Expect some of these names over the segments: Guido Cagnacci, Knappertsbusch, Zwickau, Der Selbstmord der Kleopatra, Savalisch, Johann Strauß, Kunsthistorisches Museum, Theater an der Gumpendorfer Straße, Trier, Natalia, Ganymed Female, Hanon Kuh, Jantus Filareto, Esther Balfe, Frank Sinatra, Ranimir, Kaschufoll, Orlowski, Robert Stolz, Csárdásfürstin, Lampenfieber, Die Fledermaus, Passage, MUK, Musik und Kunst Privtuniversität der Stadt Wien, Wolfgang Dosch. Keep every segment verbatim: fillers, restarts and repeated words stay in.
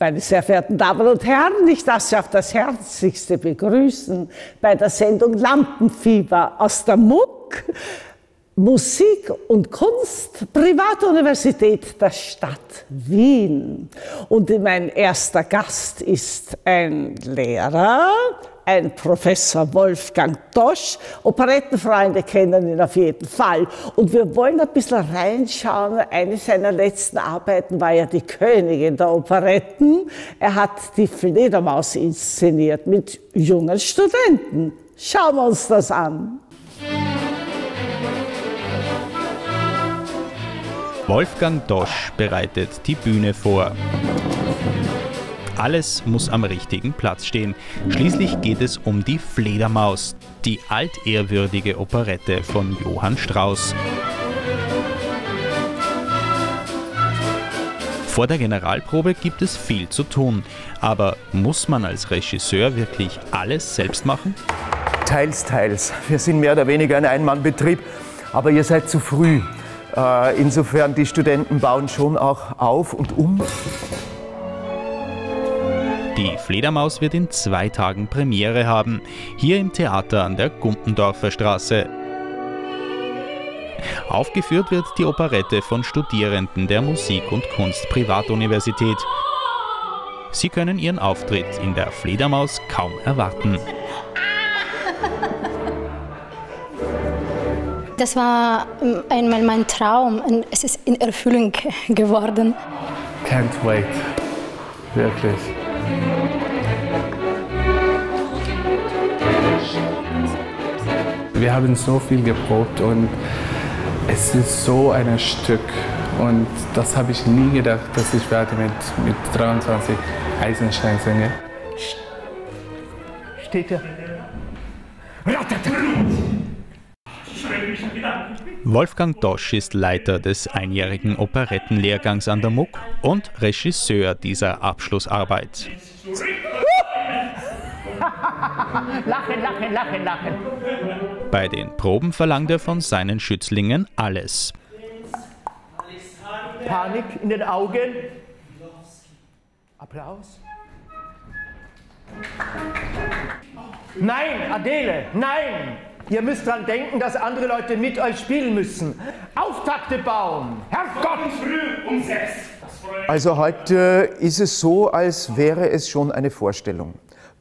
Meine sehr verehrten Damen und Herren, ich darf Sie auf das Herzlichste begrüßen bei der Sendung Lampenfieber aus der M U K, Musik und Kunst Privtuniversität der Stadt Wien. Und mein erster Gast ist ein Lehrer, ein Professor Wolfgang Dosch. Operettenfreunde kennen ihn auf jeden Fall. Und wir wollen ein bisschen reinschauen. Eine seiner letzten Arbeiten war ja die Königin der Operetten. Er hat die Fledermaus inszeniert mit jungen Studenten. Schauen wir uns das an. Wolfgang Dosch bereitet die Bühne vor. Alles muss am richtigen Platz stehen. Schließlich geht es um die Fledermaus, die altehrwürdige Operette von Johann Strauß. Vor der Generalprobe gibt es viel zu tun. Aber muss man als Regisseur wirklich alles selbst machen? Teils, teils. Wir sind mehr oder weniger ein Ein-Mann-Betrieb, aber ihr seid zu früh. Insofern, die Studenten bauen schon auch auf und um. Die Fledermaus wird in zwei Tagen Premiere haben, hier im Theater an der Gumpendorfer Straße. Aufgeführt wird die Operette von Studierenden der Musik- und Kunst Privtuniversität. Sie können ihren Auftritt in der Fledermaus kaum erwarten. Das war einmal mein Traum und es ist in Erfüllung geworden. Can't wait, wirklich. Wir haben so viel geprobt und es ist so ein Stück und das habe ich nie gedacht, dass ich werde mit, mit dreiundzwanzig Eisenstein singe. Steht ja. Wolfgang Dosch ist Leiter des einjährigen Operettenlehrgangs an der M U K und Regisseur dieser Abschlussarbeit. Lachen, lachen, lachen, lachen. Bei den Proben verlangt er von seinen Schützlingen alles. Panik in den Augen. Applaus. Nein, Adele, nein! Ihr müsst daran denken, dass andere Leute mit euch spielen müssen. Auftakte bauen! Herrgott! Also heute ist es so, als wäre es schon eine Vorstellung.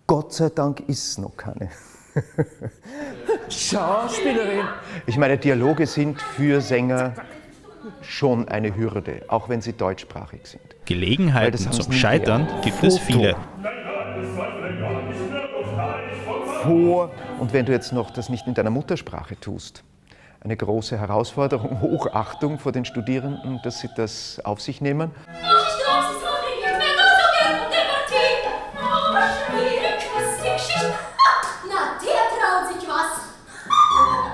Gott sei Dank ist es noch keine. Schauspielerin. Ich meine, Dialoge sind für Sänger schon eine Hürde, auch wenn sie deutschsprachig sind. Gelegenheiten zum Scheitern gibt es viele. Vor, und wenn du jetzt noch das nicht in deiner Muttersprache tust, eine große Herausforderung, Hochachtung vor den Studierenden, dass sie das auf sich nehmen.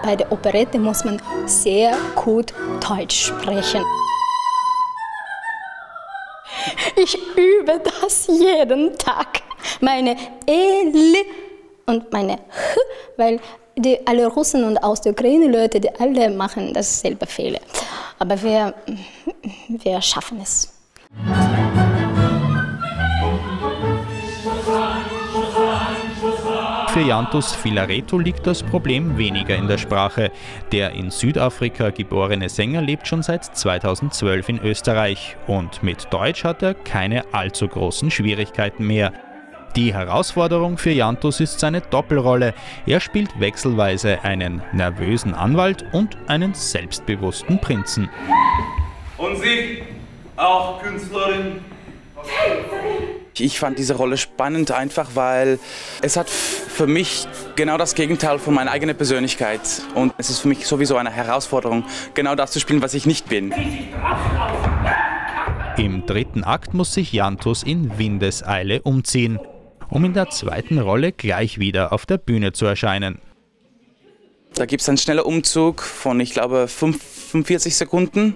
Bei der Operette muss man sehr gut Deutsch sprechen. Ich übe das jeden Tag. Meine L und meine H, weil die, alle Russen und aus der Ukraine Leute, die alle machen dasselbe Fehler. Aber wir, wir schaffen es. Für Jantus Filareto liegt das Problem weniger in der Sprache. Der in Südafrika geborene Sänger lebt schon seit zweitausendzwölf in Österreich und mit Deutsch hat er keine allzu großen Schwierigkeiten mehr. Die Herausforderung für Jantus ist seine Doppelrolle. Er spielt wechselweise einen nervösen Anwalt und einen selbstbewussten Prinzen. Und Sie, auch Künstlerin? Ich fand diese Rolle spannend, einfach weil es hat für mich genau das Gegenteil von meiner eigenen Persönlichkeit. Und es ist für mich sowieso eine Herausforderung, genau das zu spielen, was ich nicht bin. Im dritten Akt muss sich Jantus in Windeseile umziehen, um in der zweiten Rolle gleich wieder auf der Bühne zu erscheinen. Da gibt es einen schnellen Umzug von, ich glaube, fünfundvierzig Sekunden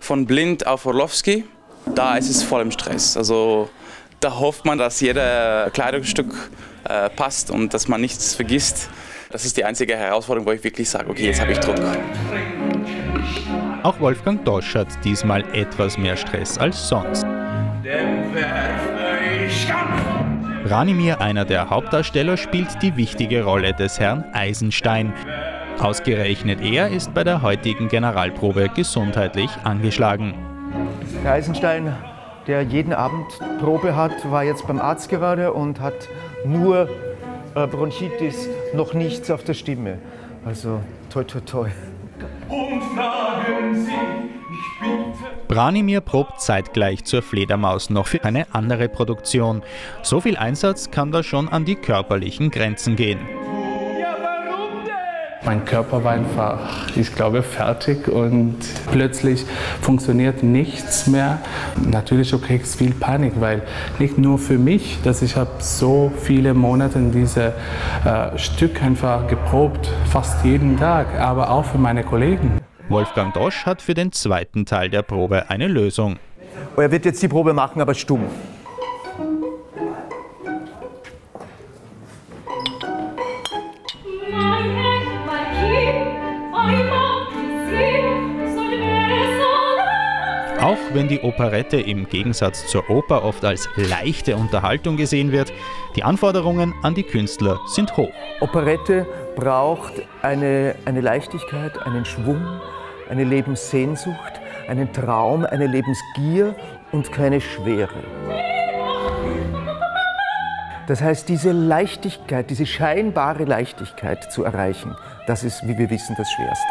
von Blind auf Orlowski. Da ist es voll im Stress. Also da hofft man, dass jeder Kleidungsstück äh, passt und dass man nichts vergisst. Das ist die einzige Herausforderung, wo ich wirklich sage, okay, jetzt habe ich Druck. Auch Wolfgang Dosch hat diesmal etwas mehr Stress als sonst. Ranimir, einer der Hauptdarsteller, spielt die wichtige Rolle des Herrn Eisenstein. Ausgerechnet er ist bei der heutigen Generalprobe gesundheitlich angeschlagen. Herr Eisenstein, der jeden Abend Probe hat, war jetzt beim Arzt gerade und hat nur äh, Bronchitis, noch nichts auf der Stimme. Also toi toi toi. Und fragen Sie mich bitte. Ranimir probt zeitgleich zur Fledermaus noch für eine andere Produktion. So viel Einsatz kann da schon an die körperlichen Grenzen gehen. Ja, warum denn? Mein Körper war einfach, ich glaube, fertig und plötzlich funktioniert nichts mehr. Natürlich kriege ich viel Panik, weil nicht nur für mich, dass ich habe so viele Monate in dieses äh, Stück einfach geprobt, fast jeden Tag, aber auch für meine Kollegen. Wolfgang Dosch hat für den zweiten Teil der Probe eine Lösung. Er wird jetzt die Probe machen, aber stumm. Auch wenn die Operette im Gegensatz zur Oper oft als leichte Unterhaltung gesehen wird, die Anforderungen an die Künstler sind hoch. Operette braucht eine, eine Leichtigkeit, einen Schwung, eine Lebenssehnsucht, einen Traum, eine Lebensgier und keine Schwere. Das heißt, diese Leichtigkeit, diese scheinbare Leichtigkeit zu erreichen, das ist, wie wir wissen, das Schwerste.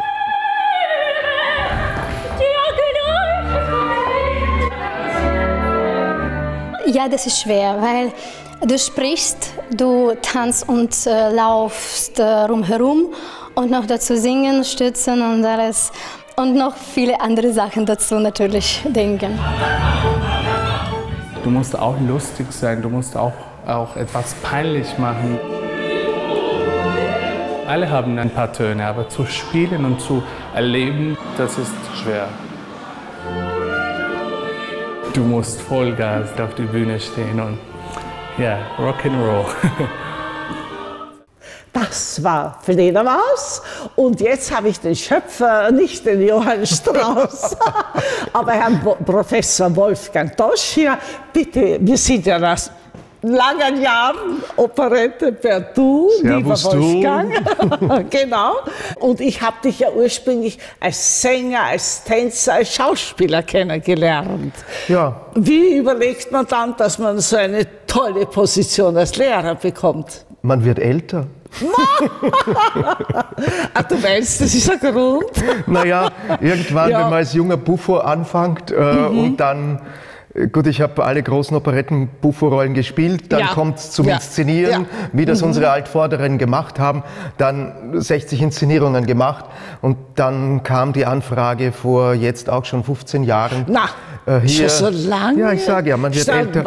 Ja, das ist schwer, weil du sprichst, du tanzt und äh, laufst äh, rumherum und noch dazu singen, stützen und alles und noch viele andere Sachen dazu natürlich denken. Du musst auch lustig sein, du musst auch, auch etwas peinlich machen. Alle haben ein paar Töne, aber zu spielen und zu erleben, das ist schwer. Du musst Vollgas auf die Bühne stehen und ja, Rock'n'Roll. Das war Fledermaus und jetzt habe ich den Schöpfer, nicht den Johann Strauß, aber Herrn Bo Professor Wolfgang Dosch hier. Bitte, wir sind ja nach langen Jahren Operette per Du, lieber Wolfgang. Genau. Und ich habe dich ja ursprünglich als Sänger, als Tänzer, als Schauspieler kennengelernt. Ja. Wie überlegt man dann, dass man so eine tolle Position als Lehrer bekommt? Man wird älter. Ach, du meinst, das ist ein Grund? Naja, irgendwann, ja. Wenn man als junger Buffo anfängt äh, mhm. und dann... Gut, ich habe alle großen Operetten Buffo-Rollen gespielt, dann ja. kommt es zum ja. Inszenieren, wie das mhm. unsere Altvorderen gemacht haben, dann sechzig Inszenierungen gemacht und dann kam die Anfrage vor jetzt auch schon fünfzehn Jahren. Na, äh, hier, schon so lange? Ja, ich sage ja, man wird älter,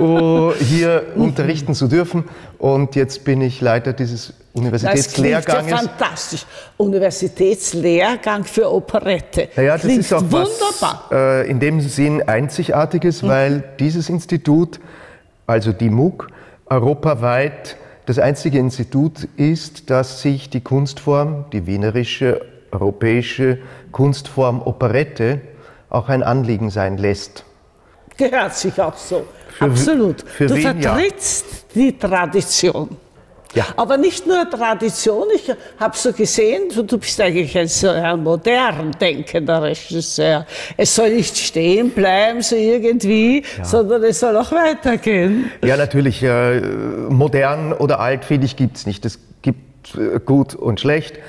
oh, hier unterrichten zu dürfen und jetzt bin ich Leiter dieses Universitätslehrgang. Das ist fantastisch. Universitätslehrgang für Operette. Naja, das ist auch wunderbar. Was, äh, in dem Sinn einzigartiges, mhm. weil dieses Institut, also die M U K, europaweit das einzige Institut ist, das sich die Kunstform, die wienerische, europäische Kunstform Operette, auch ein Anliegen sein lässt. Gehört sich auch so. Für, absolut. Für du wen, vertrittst ja. die Tradition. Ja. Aber nicht nur Tradition, ich habe so gesehen, du bist eigentlich ein sehr modern denkender Regisseur. Es soll nicht stehen bleiben, so irgendwie, ja. sondern es soll auch weitergehen. Ja, natürlich, äh, modern oder altfähig gibt es nicht. Es gibt äh, gut und schlecht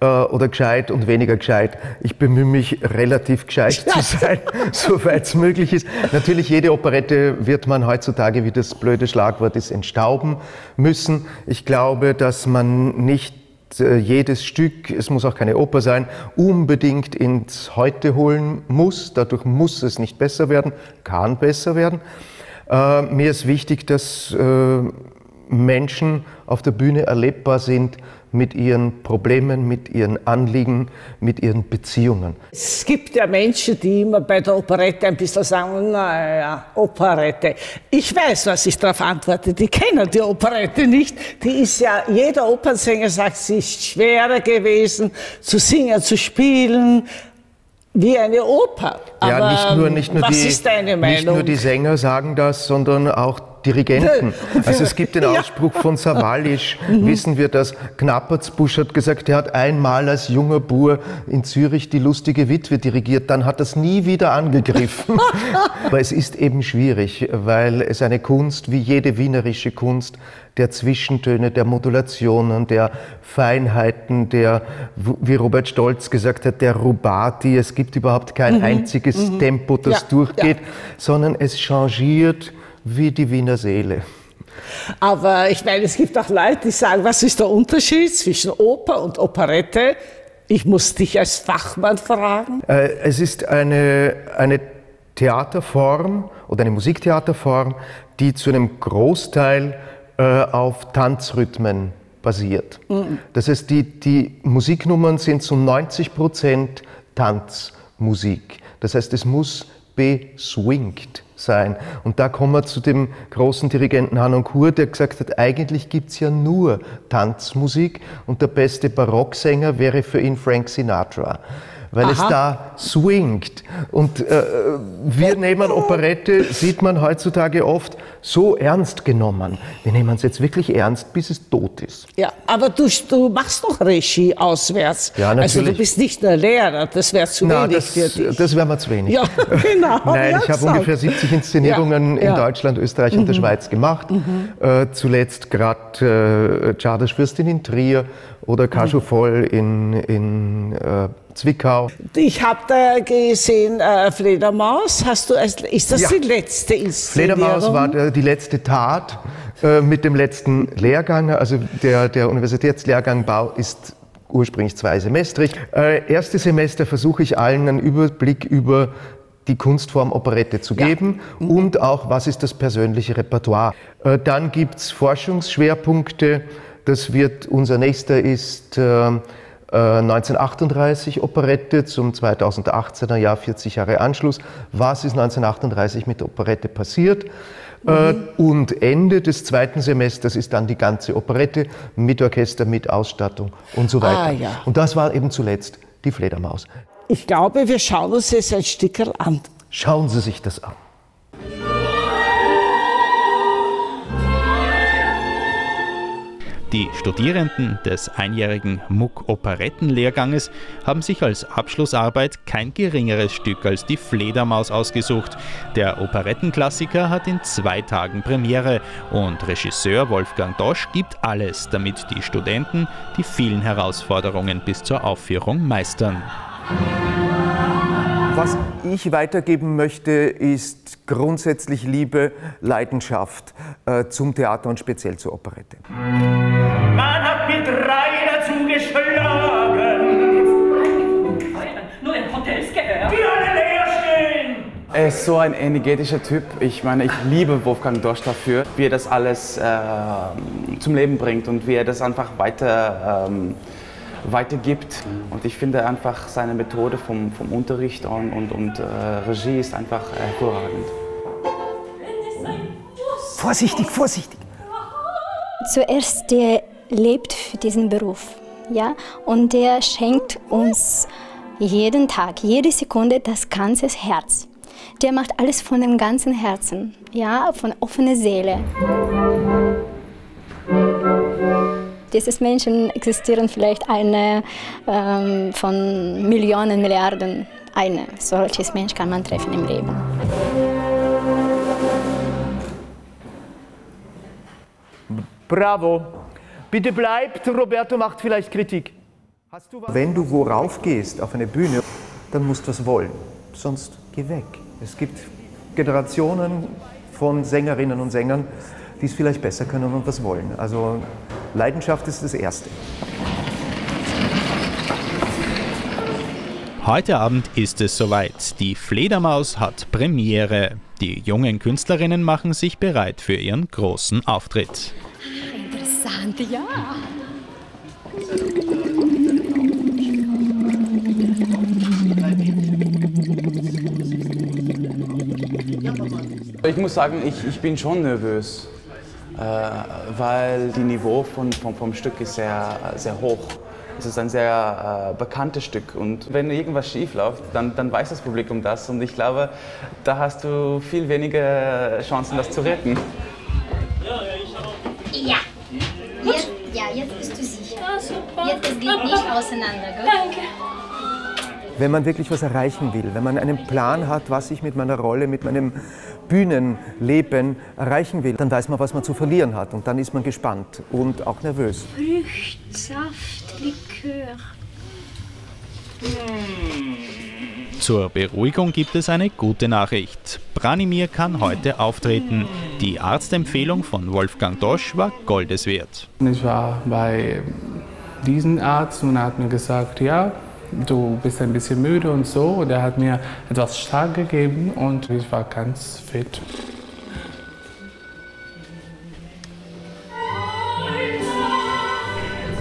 äh, oder gescheit und weniger gescheit. Ich bemühe mich, relativ gescheit ja. zu sein, soweit es möglich ist. Natürlich, jede Operette wird man heutzutage, wie das blöde Schlagwort ist, entstauben müssen. Ich glaube, dass man nicht äh, jedes Stück, es muss auch keine Oper sein, unbedingt ins Heute holen muss. Dadurch muss es nicht besser werden, kann besser werden. Äh, mir ist wichtig, dass äh, Menschen auf der Bühne erlebbar sind, mit ihren Problemen, mit ihren Anliegen, mit ihren Beziehungen. Es gibt ja Menschen, die immer bei der Operette ein bisschen sagen, naja, Operette. Ich weiß, was ich darauf antworte, die kennen die Operette nicht. Die ist ja, jeder Opernsänger sagt, sie ist schwerer gewesen, zu singen, zu spielen. Wie eine Oper. Aber ja, nicht nur, nicht nur was die, ist deine Meinung? Nicht nur die Sänger sagen das, sondern auch Dirigenten. Also es gibt den Ausspruch ja. von Savalisch, mhm. wissen wir das. Knappertsbusch hat gesagt, er hat einmal als junger Bur in Zürich die lustige Witwe dirigiert, dann hat das nie wieder angegriffen. Aber es ist eben schwierig, weil es eine Kunst, wie jede wienerische Kunst, der Zwischentöne, der Modulationen, der Feinheiten, der, wie Robert Stolz gesagt hat, der Rubati. Es gibt überhaupt kein mhm. einziges mhm. Tempo, das ja. durchgeht, ja. sondern es changiert wie die Wiener Seele. Aber ich meine, es gibt auch Leute, die sagen, was ist der Unterschied zwischen Oper und Operette? Ich muss dich als Fachmann fragen. Es ist eine, eine Theaterform oder eine Musiktheaterform, die zu einem Großteil auf Tanzrhythmen basiert. Mhm. Das heißt, die, die Musiknummern sind zu neunzig Prozent Tanzmusik. Das heißt, es muss beswingt sein. Und da kommen wir zu dem großen Dirigenten Hanon Kuh, der gesagt hat, eigentlich gibt es ja nur Tanzmusik und der beste Barocksänger wäre für ihn Frank Sinatra. Weil Aha. es da swingt. Und äh, wir nehmen Operette, sieht man heutzutage oft, so ernst genommen. Wir nehmen es jetzt wirklich ernst, bis es tot ist. Ja, aber du, du machst doch Regie auswärts. Ja, natürlich. Also du bist nicht nur Lehrer, das wäre zu Na, wenig das, für dich. Das wäre mir zu wenig. Ja, genau. Nein, ich habe ungefähr siebzig Inszenierungen ja, ja. in Deutschland, Österreich mhm. und der Schweiz gemacht. Mhm. Äh, zuletzt gerade äh, Csárdásfürstin in Trier oder Kaschufoll in, in äh, Zwickau. Ich habe da gesehen, äh, Fledermaus, hast du, ist das ja. die letzte Inszenierung? Fledermaus war die letzte Tat äh, mit dem letzten Lehrgang, also der, der Universitätslehrgang Bau ist ursprünglich zweisemestrig. Äh, erste Semester versuche ich allen einen Überblick über die Kunstform Operette zu geben ja. mhm. und auch, was ist das persönliche Repertoire. Äh, dann gibt es Forschungsschwerpunkte, das wird, unser nächster ist äh, neunzehnhundertachtunddreißig Operette zum zweitausendachtzehner Jahr, vierzig Jahre Anschluss. Was ist neunzehnhundertachtunddreißig mit Operette passiert? Mhm. Und Ende des zweiten Semesters ist dann die ganze Operette mit Orchester, mit Ausstattung und so weiter. Ah, ja. Und das war eben zuletzt die Fledermaus. Ich glaube, wir schauen uns jetzt ein Stickerl an. Schauen Sie sich das an. Die Studierenden des einjährigen Muck-Operetten-Lehrganges haben sich als Abschlussarbeit kein geringeres Stück als die Fledermaus ausgesucht. Der Operettenklassiker hat in zwei Tagen Premiere und Regisseur Wolfgang Dosch gibt alles, damit die Studenten die vielen Herausforderungen bis zur Aufführung meistern. Was ich weitergeben möchte, ist grundsätzlich Liebe, Leidenschaft äh, zum Theater und speziell zur Operette. Man hat mit drei dazu geschlagen. Nur in Hotels gehört. Die alle leer stehen. Er ist so ein energetischer Typ. Ich meine, ich liebe Wolfgang Dosch dafür, wie er das alles äh, zum Leben bringt und wie er das einfach weiter... Ähm, weitergibt. Und ich finde einfach seine Methode vom, vom Unterricht und, und, und äh, Regie ist einfach hervorragend. Vorsichtig, vorsichtig! Zuerst, der lebt für diesen Beruf, ja, und der schenkt uns jeden Tag, jede Sekunde das ganze Herz. Der macht alles von dem ganzen Herzen, ja, von offener Seele. Diese Menschen existieren vielleicht eine ähm, von Millionen, Milliarden. Eine solches Mensch kann man treffen im Leben. Bravo! Bitte bleibt, Roberto macht vielleicht Kritik. Hast du was? Wenn du worauf gehst, auf eine Bühne, dann musst du was wollen. Sonst geh weg. Es gibt Generationen von Sängerinnen und Sängern, die es vielleicht besser können und was wollen. Also Leidenschaft ist das Erste. Heute Abend ist es soweit. Die Fledermaus hat Premiere. Die jungen Künstlerinnen machen sich bereit für ihren großen Auftritt. Interessant, ja. Ich muss sagen, ich, ich bin schon nervös. Äh, weil das Niveau von, von, vom Stück ist sehr, sehr hoch. Es ist ein sehr äh, bekanntes Stück und wenn irgendwas schief läuft, dann, dann weiß das Publikum das und ich glaube, da hast du viel weniger Chancen, das zu retten. Ja, jetzt, ja, jetzt bist du sicher. Jetzt es geht nicht auseinander. Gell? Danke. Wenn man wirklich was erreichen will, wenn man einen Plan hat, was ich mit meiner Rolle, mit meinem Bühnenleben erreichen will, dann weiß man, was man zu verlieren hat und dann ist man gespannt und auch nervös. Fruchtsaft, Likör. Mm. Zur Beruhigung gibt es eine gute Nachricht. Ranimir kann heute auftreten. Die Arztempfehlung von Wolfgang Dosch war goldeswert. Ich war bei diesem Arzt und er hat mir gesagt, ja, du bist ein bisschen müde und so. Und er hat mir etwas stark gegeben und ich war ganz fit.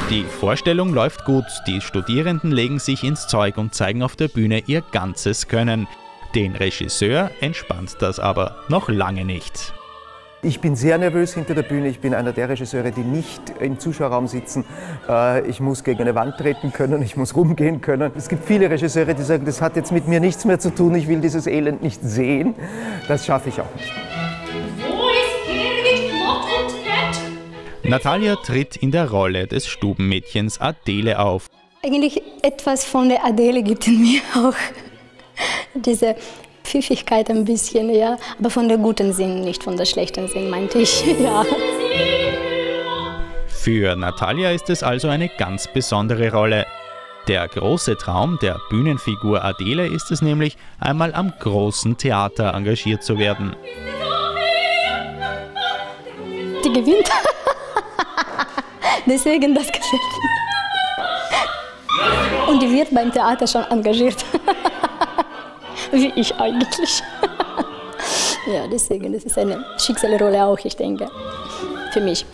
Die Vorstellung läuft gut. Die Studierenden legen sich ins Zeug und zeigen auf der Bühne ihr ganzes Können. Den Regisseur entspannt das aber noch lange nicht. Ich bin sehr nervös hinter der Bühne, ich bin einer der Regisseure, die nicht im Zuschauerraum sitzen. Ich muss gegen eine Wand treten können, ich muss rumgehen können. Es gibt viele Regisseure, die sagen, das hat jetzt mit mir nichts mehr zu tun, ich will dieses Elend nicht sehen. Das schaffe ich auch nicht. Natalia tritt in der Rolle des Stubenmädchens Adele auf. Eigentlich etwas von der Adele gibt in mir auch diese Pfiffigkeit ein bisschen, ja, aber von der guten Sinn, nicht von der schlechten Sinn, meinte ich, ja. Für Natalia ist es also eine ganz besondere Rolle. Der große Traum der Bühnenfigur Adele ist es nämlich, einmal am großen Theater engagiert zu werden. Die gewinnt. Deswegen das gefällt mir. Und die wird beim Theater schon engagiert. Wie ich eigentlich. Ja, deswegen, das ist eine Schicksalsrolle auch, ich denke, für mich.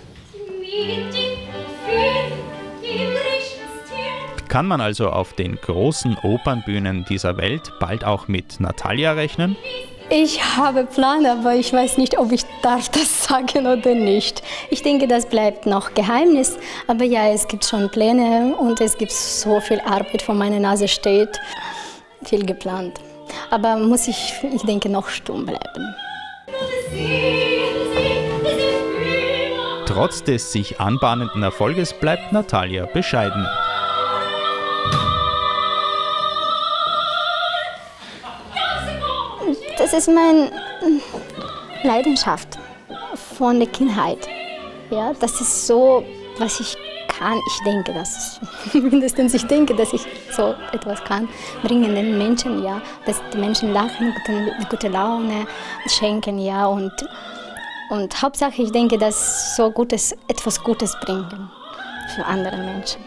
Kann man also auf den großen Opernbühnen dieser Welt bald auch mit Natalia rechnen? Ich habe Plan, aber ich weiß nicht, ob ich darf das sagen oder nicht. Ich denke, das bleibt noch Geheimnis. Aber ja, es gibt schon Pläne und es gibt so viel Arbeit, vor meiner Nase steht. Viel geplant. Aber muss ich, ich denke, noch stumm bleiben. Trotz des sich anbahnenden Erfolges bleibt Natalia bescheiden. Das ist meine Leidenschaft von der Kindheit. Ja, das ist so, was ich kann. Ich denke, dass mindestens ich denke, dass ich so etwas kann, bringen den Menschen, ja, dass die Menschen lachen, gute, gute Laune schenken, ja, und, und Hauptsache, ich denke, dass so Gutes, etwas Gutes bringen für andere Menschen.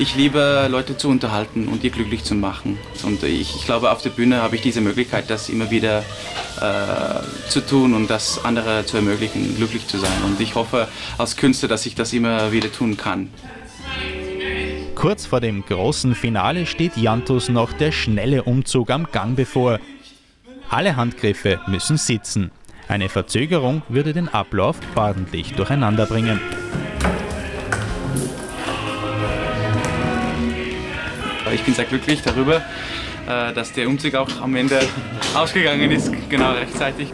Ich liebe, Leute zu unterhalten und die glücklich zu machen. Und ich, ich glaube, auf der Bühne habe ich diese Möglichkeit, das immer wieder äh, zu tun und das andere zu ermöglichen, glücklich zu sein. Und ich hoffe als Künstler, dass ich das immer wieder tun kann. Kurz vor dem großen Finale steht Jantus noch der schnelle Umzug am Gang bevor. Alle Handgriffe müssen sitzen. Eine Verzögerung würde den Ablauf ordentlich durcheinander bringen. Ich bin sehr glücklich darüber, dass der Umzug auch am Ende ausgegangen ist, genau rechtzeitig.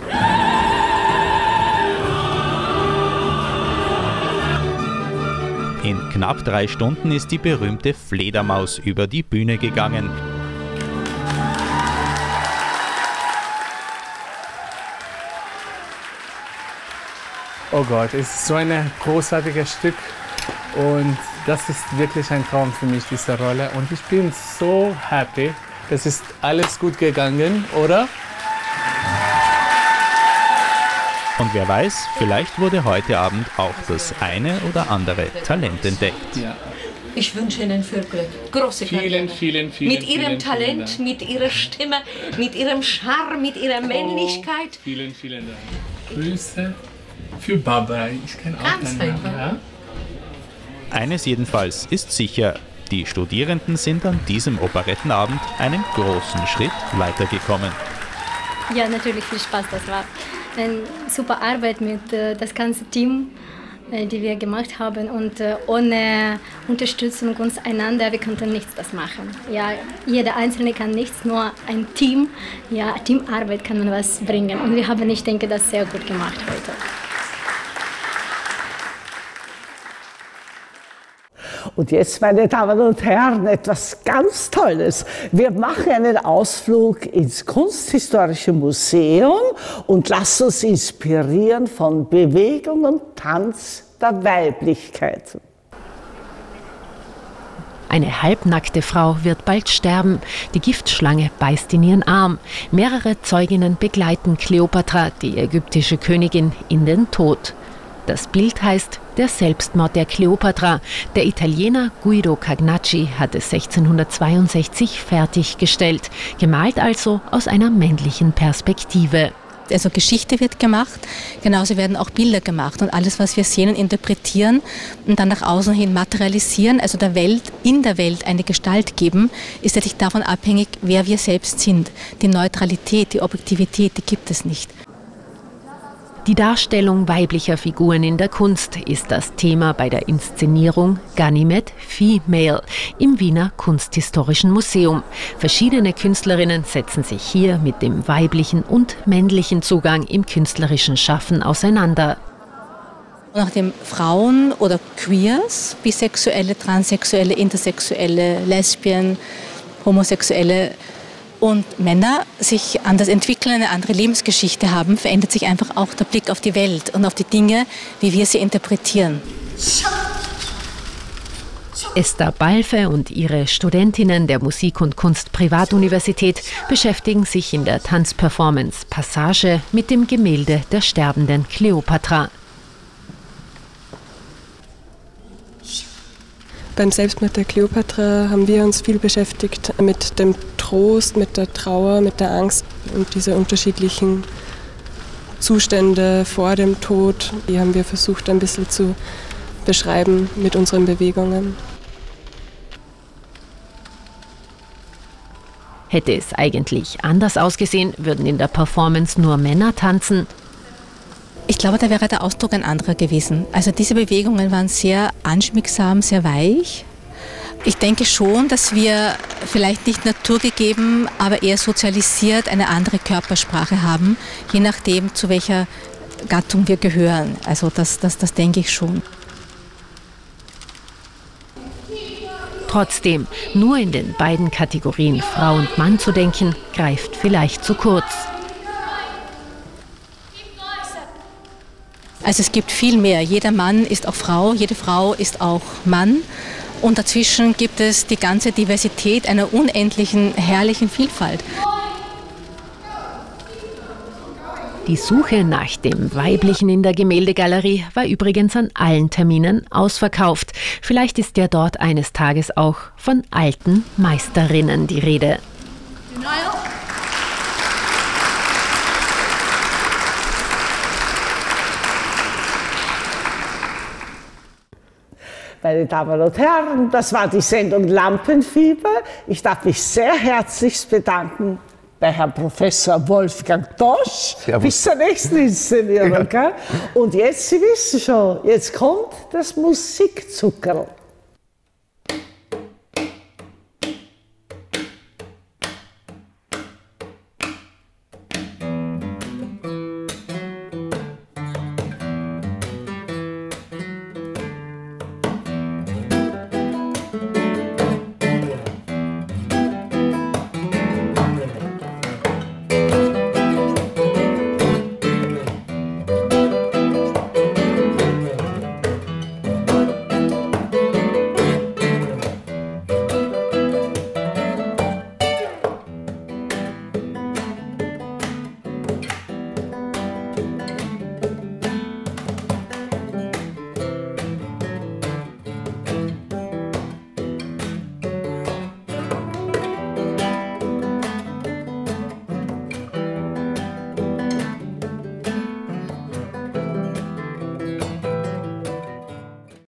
In knapp drei Stunden ist die berühmte Fledermaus über die Bühne gegangen. Oh Gott, es ist so ein großartiges Stück. Und das ist wirklich ein Traum für mich, diese Rolle. Und ich bin so happy. Das ist alles gut gegangen, oder? Und wer weiß, vielleicht wurde heute Abend auch das eine oder andere Talent entdeckt. Ja. Ich wünsche Ihnen viel Glück, große Karriere. Vielen, vielen, vielen, mit Ihrem vielen, Talent, vielen mit Ihrer Stimme, mit Ihrem Charme, mit Ihrer Männlichkeit. Oh, vielen, vielen Dank. Grüße für Barbara. Ich kann auch Ganz deinen Namen, ja? Eines jedenfalls ist sicher, Die Studierenden sind an diesem Operettenabend einen großen Schritt weitergekommen. Ja, natürlich viel Spaß. Das war eine super Arbeit mit äh, das ganze Team, äh, die wir gemacht haben. Und äh, ohne Unterstützung uns einander, wir konnten nichts das machen. Ja, jeder Einzelne kann nichts, nur ein Team. Ja, Teamarbeit kann man was bringen. Und wir haben, ich denke, das sehr gut gemacht heute. Und jetzt, meine Damen und Herren, etwas ganz Tolles. Wir machen einen Ausflug ins Kunsthistorische Museum und lassen uns inspirieren von Bewegung und Tanz der Weiblichkeit. Eine halbnackte Frau wird bald sterben. Die Giftschlange beißt in ihren Arm. Mehrere Zeuginnen begleiten Kleopatra, die ägyptische Königin, in den Tod. Das Bild heißt Der Selbstmord der Kleopatra. Der Italiener Guido Cagnacci hat es sechzehnhundertzweiundsechzig fertiggestellt, gemalt also aus einer männlichen Perspektive. Also Geschichte wird gemacht, genauso werden auch Bilder gemacht und alles, was wir sehen und interpretieren und dann nach außen hin materialisieren, also der Welt, in der Welt eine Gestalt geben, ist letztlich davon abhängig, wer wir selbst sind. Die Neutralität, die Objektivität, die gibt es nicht. Die Darstellung weiblicher Figuren in der Kunst ist das Thema bei der Inszenierung Ganymed Female im Wiener Kunsthistorischen Museum. Verschiedene Künstlerinnen setzen sich hier mit dem weiblichen und männlichen Zugang im künstlerischen Schaffen auseinander. Nachdem Frauen oder Queers, Bisexuelle, Transsexuelle, Intersexuelle, Lesbien, Homosexuelle und Männer sich anders entwickeln, eine andere Lebensgeschichte haben, verändert sich einfach auch der Blick auf die Welt und auf die Dinge, wie wir sie interpretieren. Esther Balfe und ihre Studentinnen der Musik und Kunst Privtuniversität beschäftigen sich in der Tanzperformance Passage mit dem Gemälde der sterbenden Kleopatra. Beim Selbstmord der Kleopatra haben wir uns viel beschäftigt mit dem Trost, mit der Trauer, mit der Angst und diese unterschiedlichen Zustände vor dem Tod. Die haben wir versucht ein bisschen zu beschreiben mit unseren Bewegungen. Hätte es eigentlich anders ausgesehen, würden in der Performance nur Männer tanzen. Ich glaube, da wäre der Ausdruck ein anderer gewesen. Also diese Bewegungen waren sehr anschmiegsam, sehr weich. Ich denke schon, dass wir vielleicht nicht naturgegeben, aber eher sozialisiert eine andere Körpersprache haben, je nachdem, zu welcher Gattung wir gehören. Also das, das, das denke ich schon. Trotzdem, nur in den beiden Kategorien Frau und Mann zu denken, greift vielleicht zu kurz. Also es gibt viel mehr. Jeder Mann ist auch Frau, jede Frau ist auch Mann. Und dazwischen gibt es die ganze Diversität einer unendlichen, herrlichen Vielfalt. Die Suche nach dem Weiblichen in der Gemäldegalerie war übrigens an allen Terminen ausverkauft. Vielleicht ist ja dort eines Tages auch von alten Meisterinnen die Rede. Meine Damen und Herren, das war die Sendung Lampenfieber. Ich darf mich sehr herzlich bedanken bei Herrn Professor Wolfgang Dosch. Servus. Bis zur nächsten Inszenierung. Ja. Und jetzt, Sie wissen schon, jetzt kommt das Musikzuckerl.